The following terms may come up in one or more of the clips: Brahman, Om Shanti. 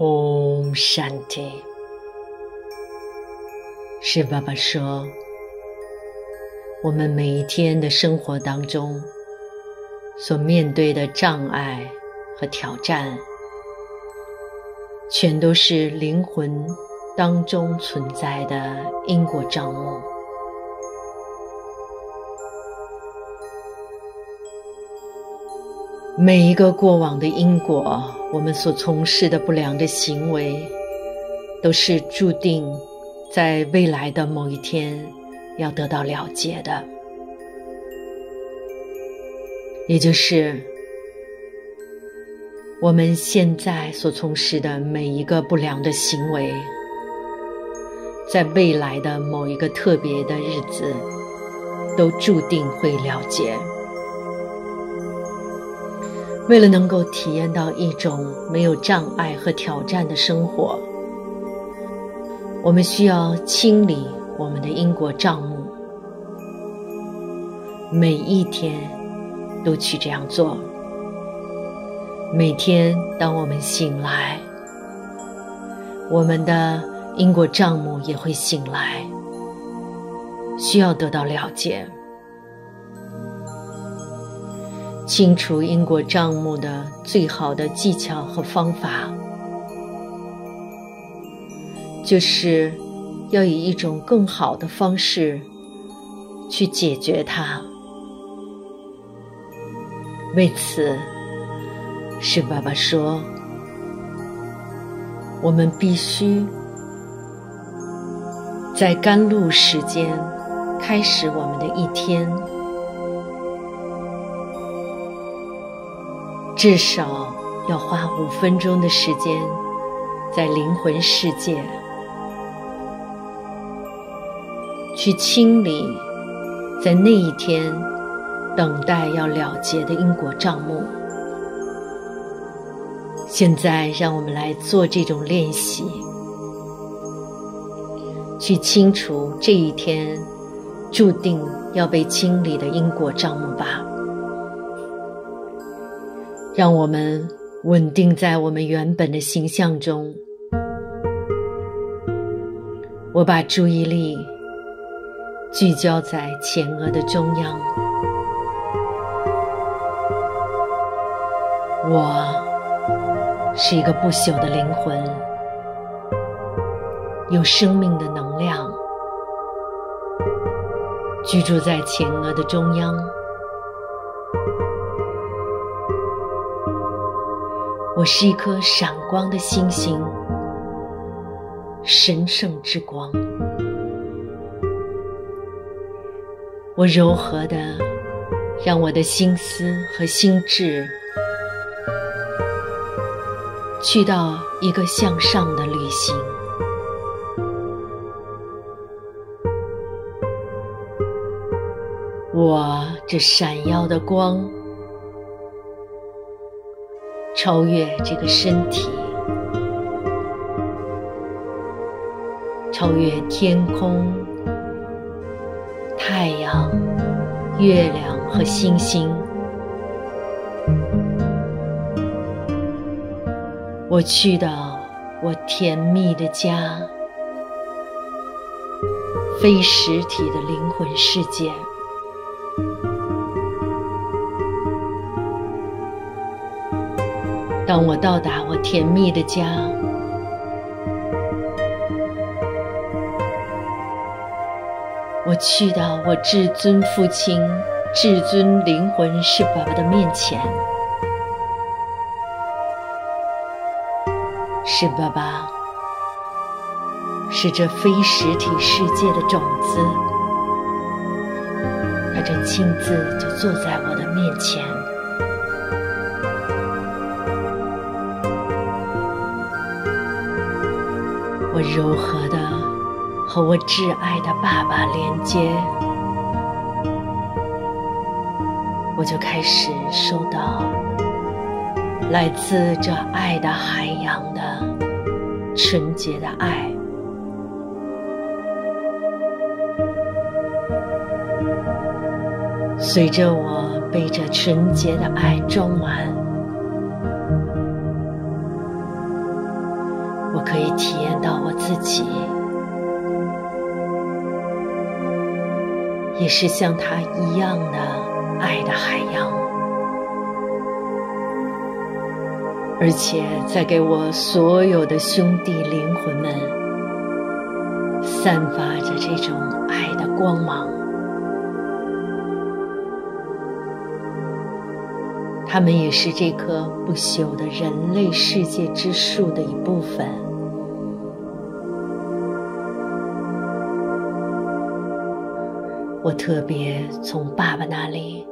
Om Shanti。 是爸爸说，我们每一天的生活当中所面对的障碍和挑战，全都是灵魂当中存在的因果账目。每一个过往的因果，我们所从事的不良的行为，都是注定在未来的某一天要得到了结的，也就是我们现在所从事的每一个不良的行为，在未来的某一个特别的日子都注定会了结。为了能够体验到一种没有障碍和挑战的生活，我们需要清理我们的因果账目，每一天都去这样做。每天当我们醒来，我们的因果账目也会醒来，需要得到了解。清除因果账目的最好的技巧和方法，就是要以一种更好的方式去解决它。为此，是爸爸说，我们必须在甘露时间开始我们的一天，至少要花5分钟的时间在灵魂世界去清理在那一天等待要了结的因果账目。现在让我们来做这种练习，去清除这一天注定要被清理的因果账目吧。让我们稳定在我们原本的形象中，我把注意力聚焦在前额的中央，我是一个不朽的灵魂，有生命的能量，居住在前额的中央。我是一颗闪光的星星，神圣之光。我柔和地让我的心思和心智去到一个向上的旅行。我这闪耀的光超越这个身体，超越天空、太阳、月亮和星星。我去到我甜蜜的家，非实体的灵魂世界。当我到达我甜蜜的家，我去到我至尊父亲、至尊灵魂是爸爸的面前。是爸爸是这非实体世界的种子，他正亲自就坐在我的面前。我柔和地和我挚爱的爸爸连接，我就开始收到来自这爱的海洋的纯洁的爱。随着我被这纯洁的爱装满，我可以体验到我自己，也是像他一样的爱的海洋，而且在给我所有的兄弟灵魂们散发着这种爱的光芒。他们也是这棵不朽的人类世界之树的一部分。我特别从爸爸那里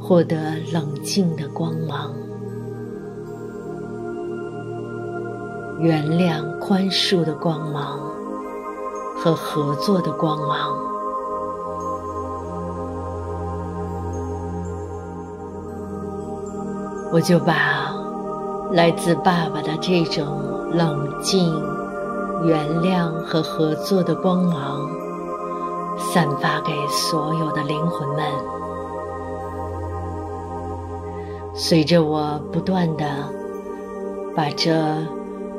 获得冷静的光芒，原谅、宽恕的光芒和合作的光芒。我就把来自爸爸的这种冷静、原谅和合作的光芒散发给所有的灵魂们。随着我不断地把这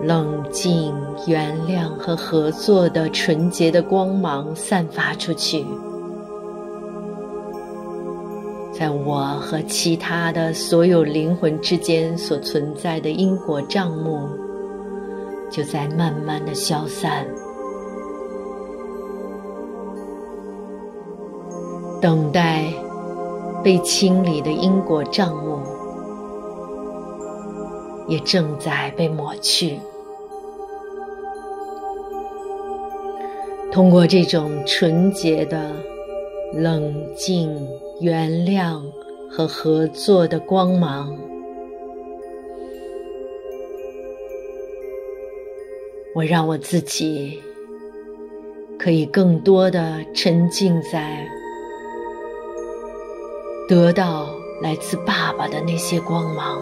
冷静、原谅和合作的纯洁的光芒散发出去，在我和其他的所有灵魂之间所存在的因果账目，就在慢慢的消散。等待被清理的因果账目，也正在被抹去。通过这种纯洁的冷静、原谅和合作的光芒，我让我自己可以更多的沉浸在得到来自爸爸的那些光芒，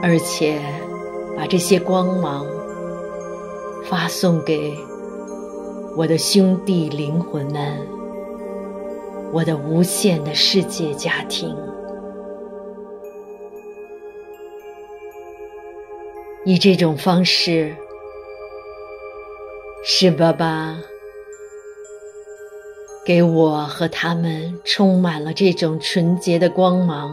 而且把这些光芒发送给我的兄弟灵魂们，我的无限的世界家庭，以这种方式，是爸爸给我和他们充满了这种纯洁的光芒。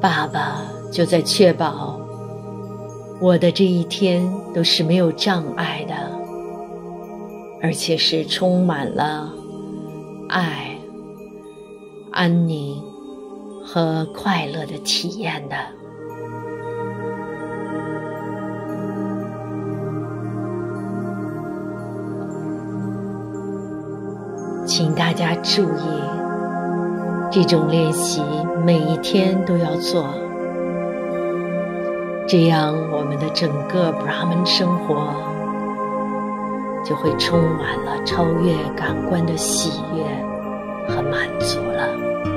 爸爸就在确保我的这一天都是没有障碍的，而且是充满了爱、安宁和快乐的体验的。请大家注意，这种练习每一天都要做，这样我们的整个 Brahman 生活就会充满了超越感官的喜悦和满足了。